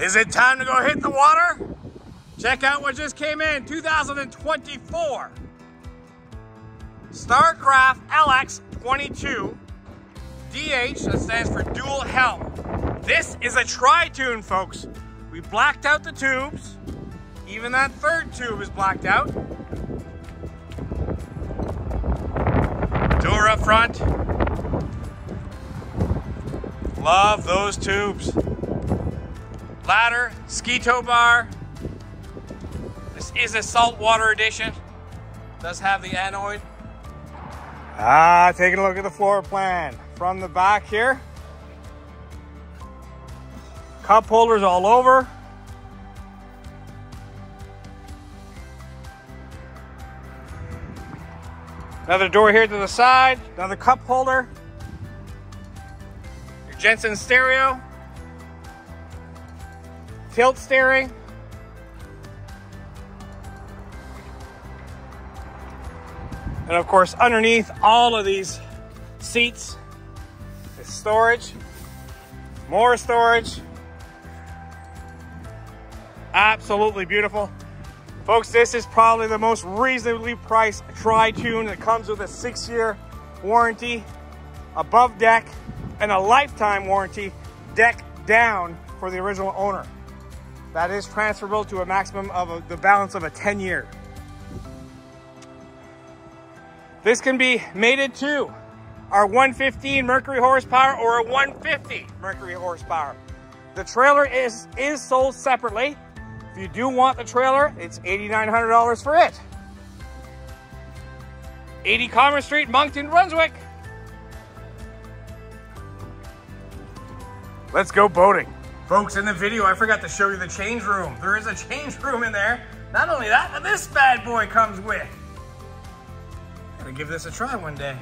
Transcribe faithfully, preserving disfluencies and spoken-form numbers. Is it time to go hit the water? Check out what just came in, two thousand twenty-four. Starcraft L X twenty-two D H, that stands for dual helm. This is a tri-tune, folks. We blacked out the tubes. Even that third tube is blacked out. Door up front. Love those tubes. Ladder, ski tow bar. This is a saltwater edition. Does have the anoid. Ah, taking a look at the floor plan from the back here. Cup holders all over. Another door here to the side, another cup holder. Your Jensen stereo. Tilt steering. And of course, underneath all of these seats is storage, more storage. Absolutely beautiful. Folks, this is probably the most reasonably priced tri-tune that comes with a six-year warranty, above deck, and a lifetime warranty, deck down for the original owner. That is transferable to a maximum of a, the balance of a ten-year. This can be mated to our one fifteen Mercury horsepower or a one fifty Mercury horsepower. The trailer is, is sold separately. If you do want the trailer, it's eight thousand nine hundred dollars for it. eighty Commerce Street, Moncton, Brunswick. Let's go boating. Folks, in the video, I forgot to show you the change room. There is a change room in there. Not only that, but this bad boy comes with. Gotta give this a try one day.